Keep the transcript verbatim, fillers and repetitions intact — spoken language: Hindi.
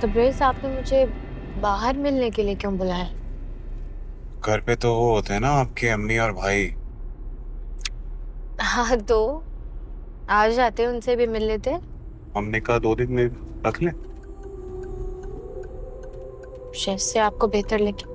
तबरेज साहब ने मुझे बाहर मिलने के लिए क्यों बुलाया? घर पे तो वो होते हैं ना आपके अम्मी और भाई। हाँ तो आज जाते उनसे भी मिल लेते। हमने कहा दो दिन में रख लें। शेफ से आपको बेहतर लगे।